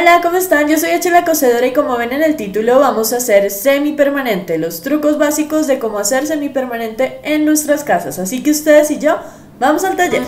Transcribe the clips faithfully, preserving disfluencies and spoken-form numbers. Hola, ¿cómo están? Yo soy H La Cosedora y como ven en el título vamos a hacer semipermanente, los trucos básicos de cómo hacer semipermanente en nuestras casas. Así que ustedes y yo, ¡vamos al taller!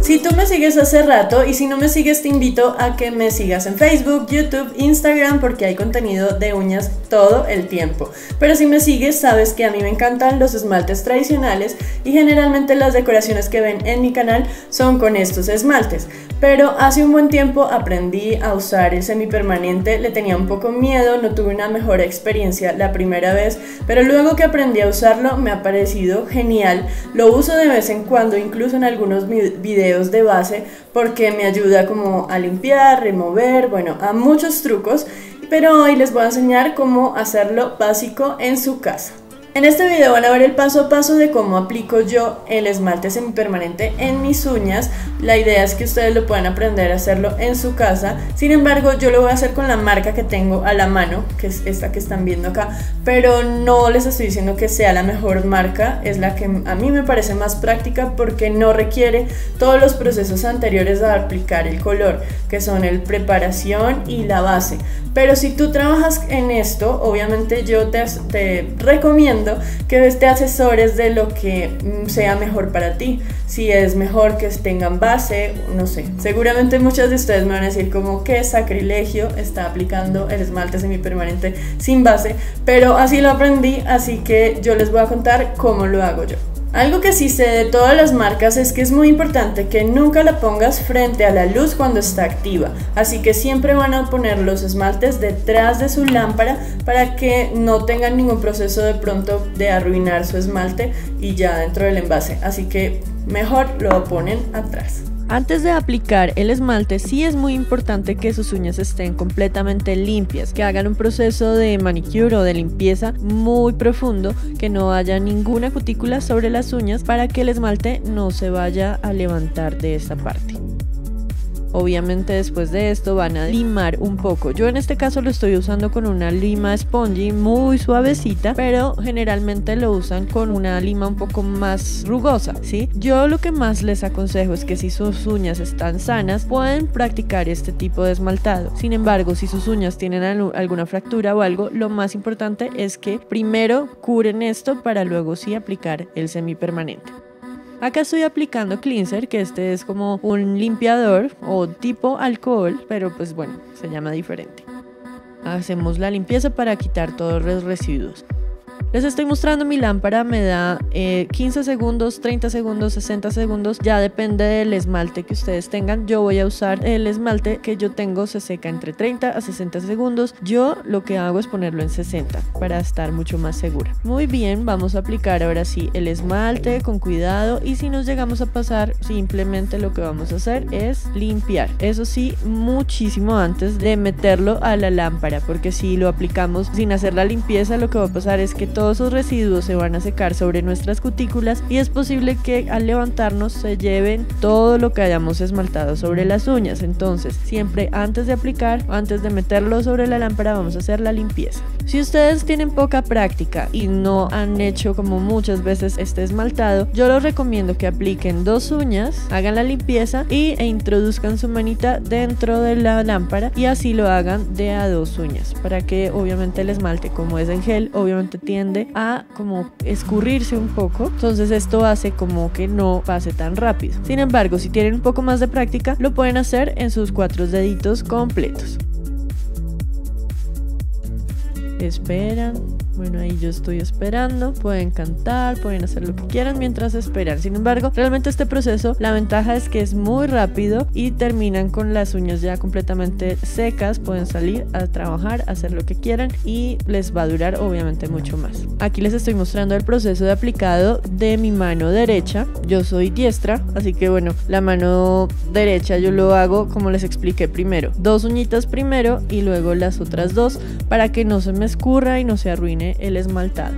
Si tú me sigues hace rato y si no me sigues te invito a que me sigas en Facebook, YouTube, Instagram porque hay contenido de uñas todo el tiempo. Pero si me sigues sabes que a mí me encantan los esmaltes tradicionales y generalmente las decoraciones que ven en mi canal son con estos esmaltes. Pero hace un buen tiempo aprendí a usar el semipermanente, le tenía un poco miedo, no tuve una mejor experiencia la primera vez, pero luego que aprendí a usarlo me ha parecido genial. Lo uso de vez en cuando, incluso en algunos videos de base porque me ayuda como a limpiar, remover, bueno, a muchos trucos, pero hoy les voy a enseñar cómo hacerlo básico en su casa. En este video van a ver el paso a paso de cómo aplico yo el esmalte semipermanente en mis uñas. La idea es que ustedes lo puedan aprender a hacerlo en su casa. Sin embargo, yo lo voy a hacer con la marca que tengo a la mano, que es esta que están viendo acá, pero no les estoy diciendo que sea la mejor marca, es la que a mí me parece más práctica porque no requiere todos los procesos anteriores a aplicar el color, que son el preparación y la base. Pero si tú trabajas en esto, obviamente yo te, te recomiendo que te asesores de lo que sea mejor para ti, si es mejor que tengan base, no sé. Seguramente muchas de ustedes me van a decir como que sacrilegio está aplicando el esmalte semipermanente sin base, pero así lo aprendí, así que yo les voy a contar cómo lo hago yo. Algo que sí sé de todas las marcas es que es muy importante que nunca la pongas frente a la luz cuando está activa, así que siempre van a poner los esmaltes detrás de su lámpara para que no tengan ningún proceso de pronto de arruinar su esmalte y ya dentro del envase, así que mejor lo ponen atrás. Antes de aplicar el esmalte sí es muy importante que sus uñas estén completamente limpias, que hagan un proceso de manicure o de limpieza muy profundo, que no haya ninguna cutícula sobre las uñas para que el esmalte no se vaya a levantar de esta parte. Obviamente después de esto van a limar un poco. Yo en este caso lo estoy usando con una lima spongy muy suavecita, pero generalmente lo usan con una lima un poco más rugosa, ¿sí? Yo lo que más les aconsejo es que si sus uñas están sanas, pueden practicar este tipo de esmaltado. Sin embargo, si sus uñas tienen alguna fractura o algo, lo más importante es que primero curen esto para luego sí aplicar el semipermanente. Acá estoy aplicando cleanser, que este es como un limpiador o tipo alcohol, pero pues bueno, se llama diferente. Hacemos la limpieza para quitar todos los residuos. Les estoy mostrando mi lámpara, me da eh, quince segundos, treinta segundos, sesenta segundos, ya depende del esmalte que ustedes tengan. Yo voy a usar el esmalte que yo tengo, se seca entre treinta a sesenta segundos. Yo lo que hago es ponerlo en sesenta para estar mucho más segura. Muy bien, vamos a aplicar ahora sí el esmalte con cuidado y si nos llegamos a pasar, simplemente lo que vamos a hacer es limpiar. Eso sí, muchísimo antes de meterlo a la lámpara, porque si lo aplicamos sin hacer la limpieza, lo que va a pasar es que todo Todos esos residuos se van a secar sobre nuestras cutículas y es posible que al levantarnos se lleven todo lo que hayamos esmaltado sobre las uñas. Entonces, siempre antes de aplicar, antes de meterlo sobre la lámpara, vamos a hacer la limpieza. Si ustedes tienen poca práctica y no han hecho como muchas veces este esmaltado, yo les recomiendo que apliquen dos uñas, hagan la limpieza y, e introduzcan su manita dentro de la lámpara y así lo hagan de a dos uñas para que obviamente el esmalte, como es en gel, obviamente tiende a como escurrirse un poco, entonces esto hace como que no pase tan rápido. Sin embargo, si tienen un poco más de práctica, lo pueden hacer en sus cuatro deditos completos. Esperan, bueno, ahí yo estoy esperando, pueden cantar, pueden hacer lo que quieran mientras esperan. Sin embargo, realmente este proceso, la ventaja es que es muy rápido y terminan con las uñas ya completamente secas, pueden salir a trabajar, hacer lo que quieran y les va a durar obviamente mucho más. Aquí les estoy mostrando el proceso de aplicado de mi mano derecha. Yo soy diestra, así que bueno, la mano derecha yo lo hago como les expliqué primero, dos uñitas primero y luego las otras dos para que no se me escurra y no se arruine el esmaltado.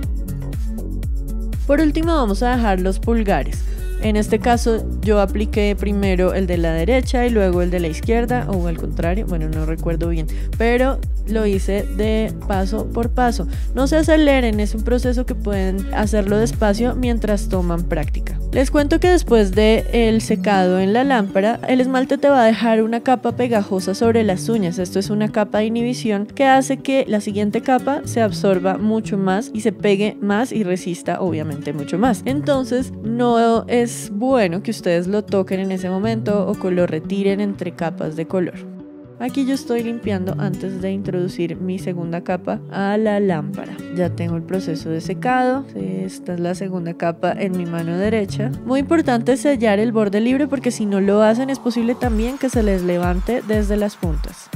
Por último vamos a dejar los pulgares. En este caso yo apliqué primero el de la derecha y luego el de la izquierda, o al contrario, bueno, no recuerdo bien, pero lo hice de paso por paso. No se aceleren, es un proceso que pueden hacerlo despacio mientras toman práctica. Les cuento que después del secado en la lámpara, el esmalte te va a dejar una capa pegajosa sobre las uñas. Esto es una capa de inhibición que hace que la siguiente capa se absorba mucho más y se pegue más y resista obviamente mucho más. Entonces no es bueno que ustedes lo toquen en ese momento o que lo retiren entre capas de color. Aquí yo estoy limpiando antes de introducir mi segunda capa a la lámpara. Ya tengo el proceso de secado. Esta es la segunda capa en mi mano derecha. Muy importante sellar el borde libre porque si no lo hacen es posible también que se les levante desde las puntas.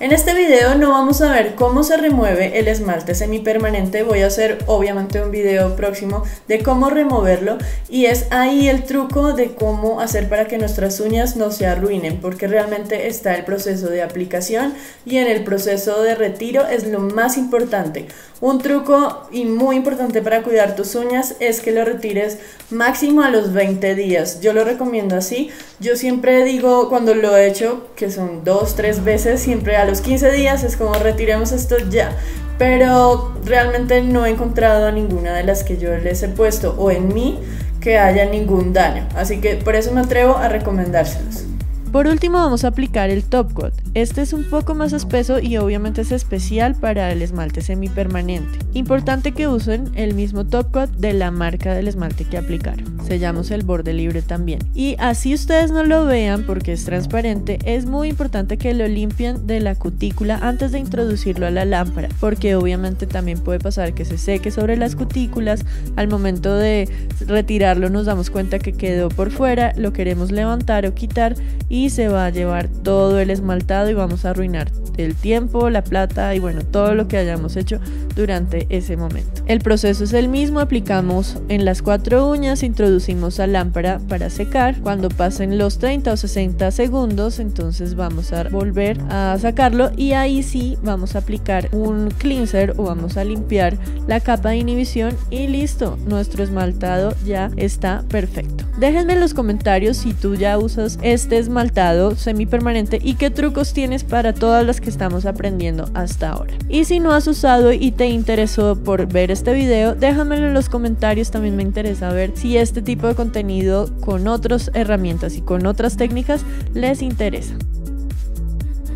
En este video no vamos a ver cómo se remueve el esmalte semipermanente, voy a hacer obviamente un video próximo de cómo removerlo y es ahí el truco de cómo hacer para que nuestras uñas no se arruinen, porque realmente está el proceso de aplicación y en el proceso de retiro es lo más importante. Un truco y muy importante para cuidar tus uñas es que lo retires máximo a los veinte días, yo lo recomiendo así. Yo siempre digo cuando lo he hecho, que son dos, tres veces, siempre a los quince días es como retiremos esto ya, pero realmente no he encontrado ninguna de las que yo les he puesto o en mí que haya ningún daño, así que por eso me atrevo a recomendárselos. Por último vamos a aplicar el top coat. Este es un poco más espeso y obviamente es especial para el esmalte semipermanente. Importante que usen el mismo top coat de la marca del esmalte que aplicaron. Sellamos el borde libre también. Y así ustedes no lo vean porque es transparente, es muy importante que lo limpien de la cutícula antes de introducirlo a la lámpara, porque obviamente también puede pasar que se seque sobre las cutículas. Al momento de retirarlo nos damos cuenta que quedó por fuera, lo queremos levantar o quitar y Y se va a llevar todo el esmaltado y vamos a arruinar el tiempo, la plata y bueno, todo lo que hayamos hecho durante ese momento. El proceso es el mismo, aplicamos en las cuatro uñas, introducimos la lámpara para secar. Cuando pasen los treinta o sesenta segundos, entonces vamos a volver a sacarlo y ahí sí vamos a aplicar un cleanser o vamos a limpiar la capa de inhibición y listo, nuestro esmaltado ya está perfecto. Déjenme en los comentarios si tú ya usas este esmaltado semipermanente y qué trucos tienes para todas las que estamos aprendiendo hasta ahora. Y si no has usado y te interesó por ver este video, déjamelo en los comentarios, también me interesa ver si este tipo de contenido con otras herramientas y con otras técnicas les interesa.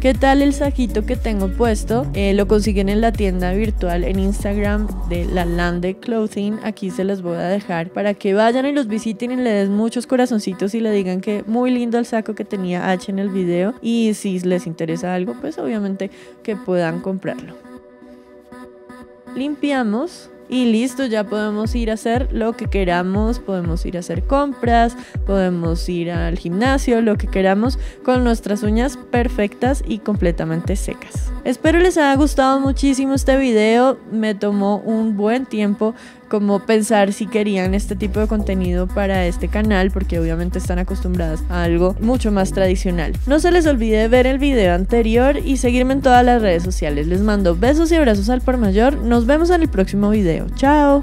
¿Qué tal el saquito que tengo puesto? Eh, lo consiguen en la tienda virtual en Instagram de la Lande Clothing. Aquí se los voy a dejar para que vayan y los visiten y le den muchos corazoncitos y le digan que muy lindo el saco que tenía H en el video. Y si les interesa algo, pues obviamente que puedan comprarlo. Limpiamos. Y listo, ya podemos ir a hacer lo que queramos, podemos ir a hacer compras, podemos ir al gimnasio, lo que queramos, con nuestras uñas perfectas y completamente secas. Espero les haya gustado muchísimo este video, me tomó un buen tiempo como pensar si querían este tipo de contenido para este canal, porque obviamente están acostumbradas a algo mucho más tradicional. No se les olvide ver el video anterior y seguirme en todas las redes sociales. Les mando besos y abrazos al por mayor. Nos vemos en el próximo video. Chao.